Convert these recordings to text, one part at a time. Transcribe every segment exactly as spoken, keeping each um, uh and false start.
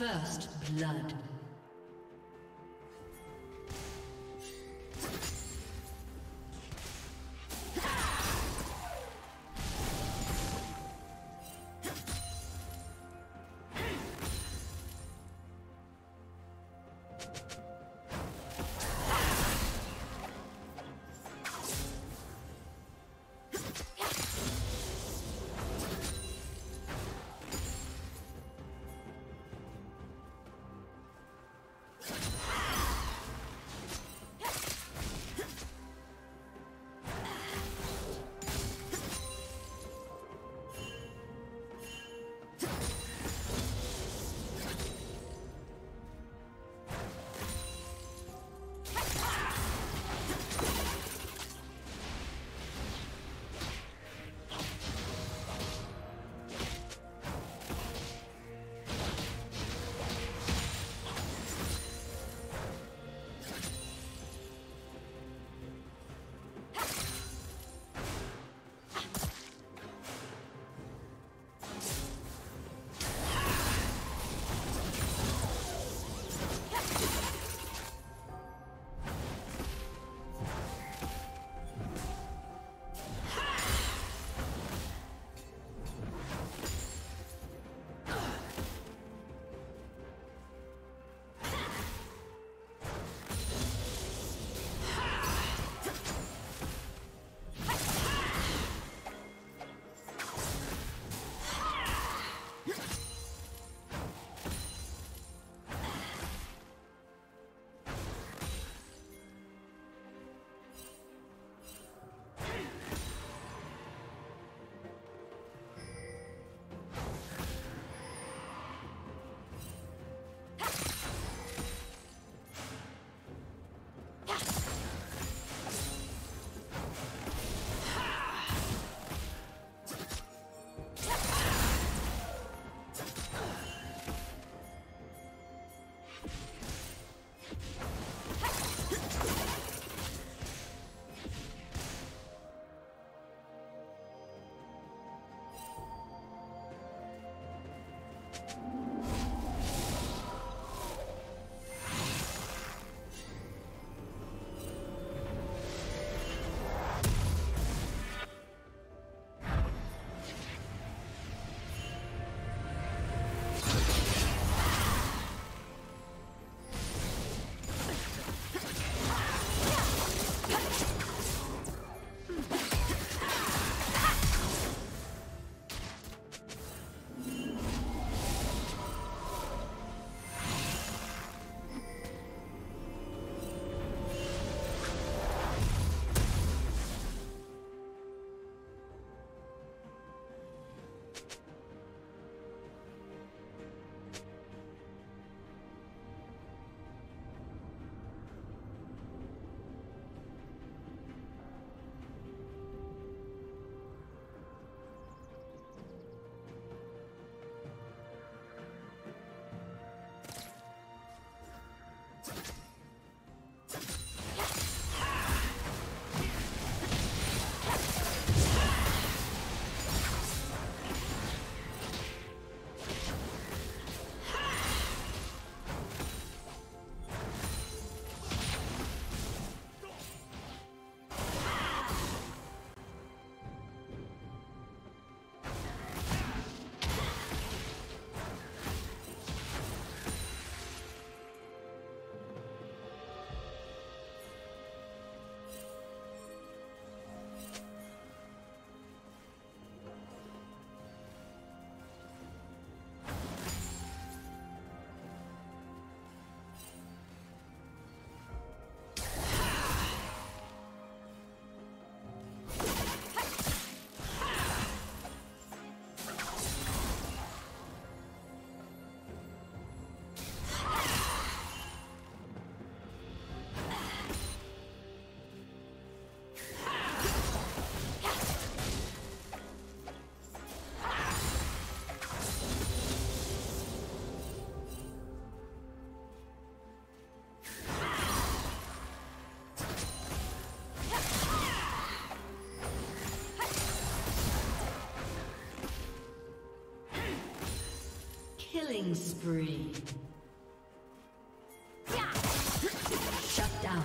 First blood. Killing spree. Shut down.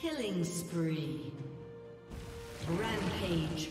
Killing spree. Rampage.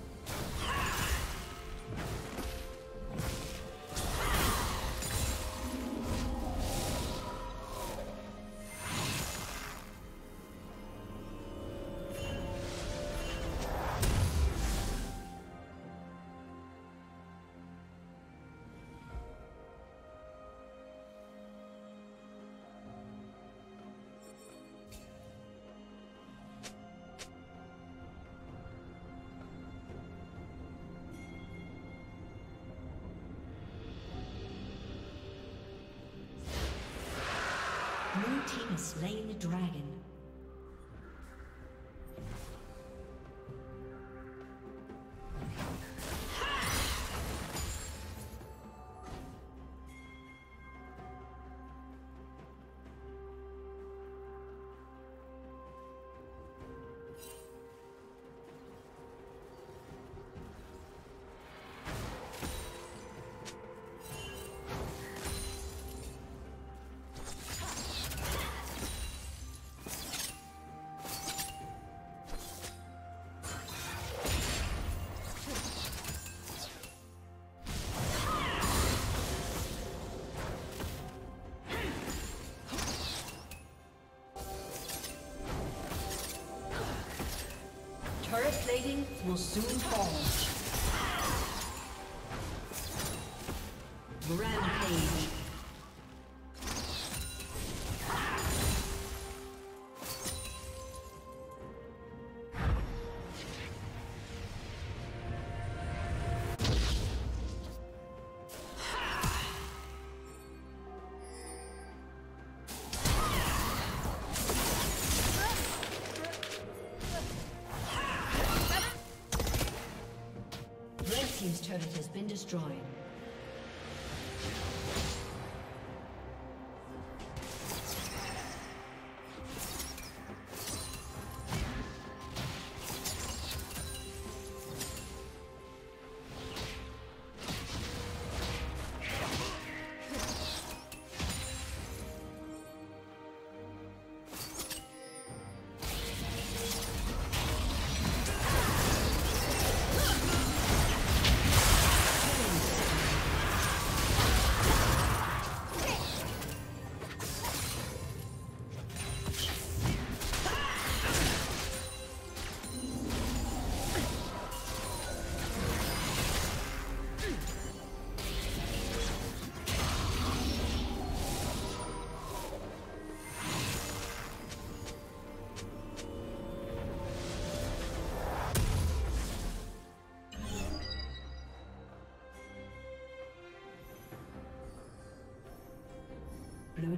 Blue team has slain the dragon. Turret plating will soon fall. Rampage. Team's turret has been destroyed. Blue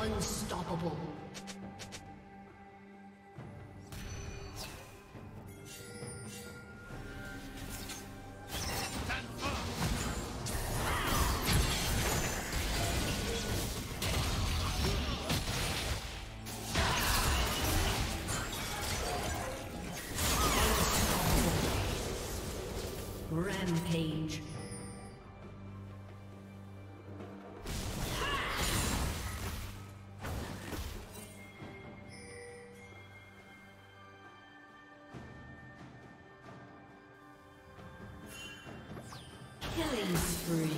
Unstoppable. Rampage. Killing spree.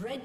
Red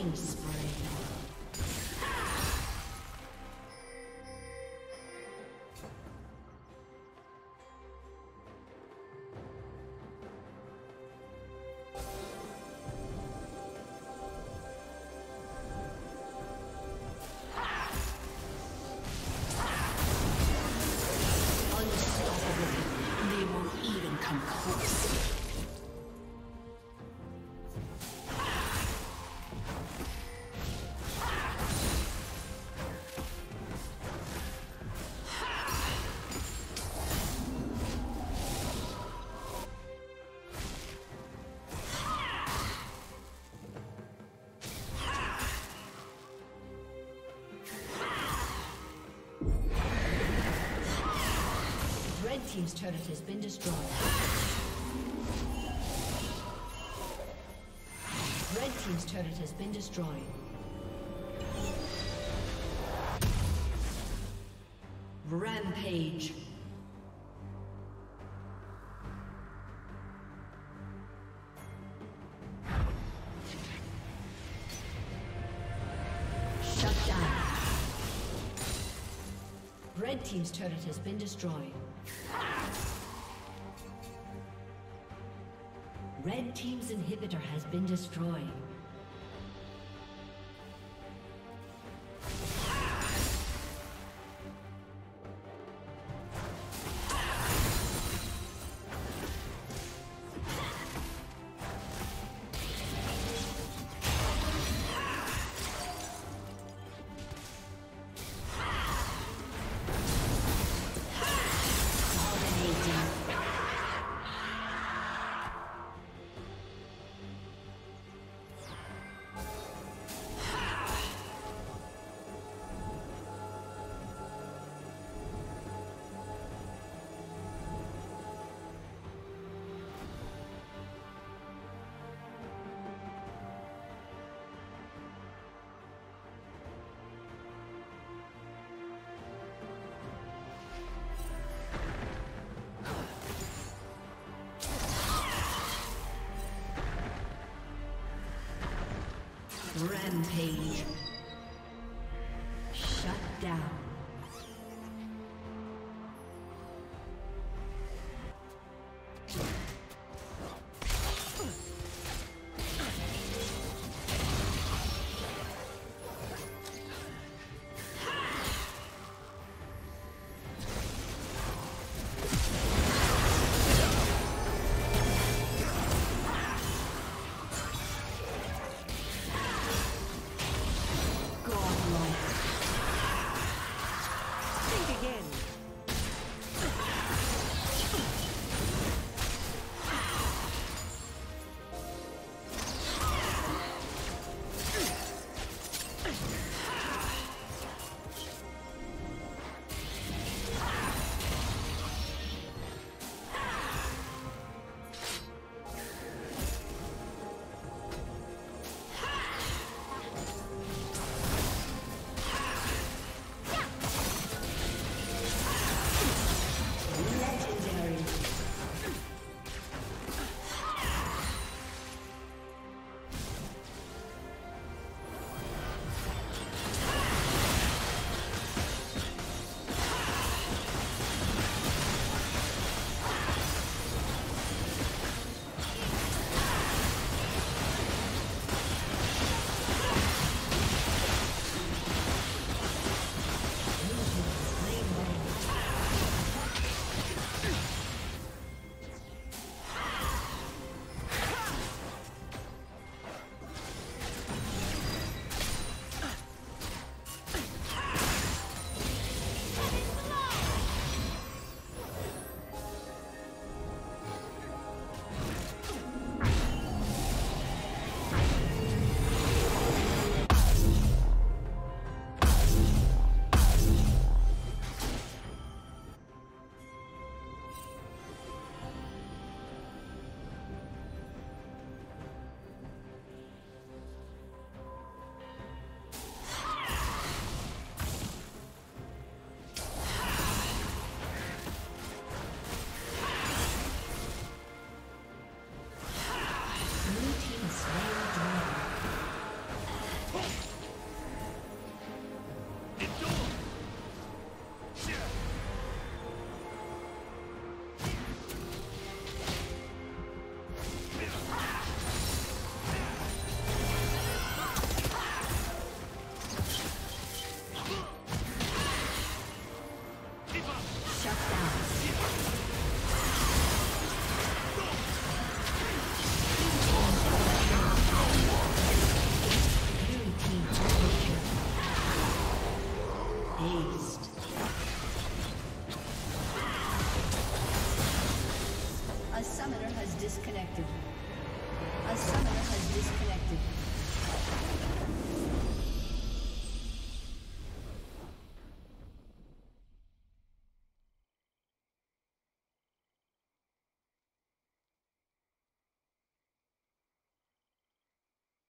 Killing spree. Team's turret has been destroyed. Red team's turret has been destroyed. Rampage. Shut down. Red team's turret has been destroyed. Red team's inhibitor has been destroyed. Rampage. Shut down. disconnected. A summoner has disconnected.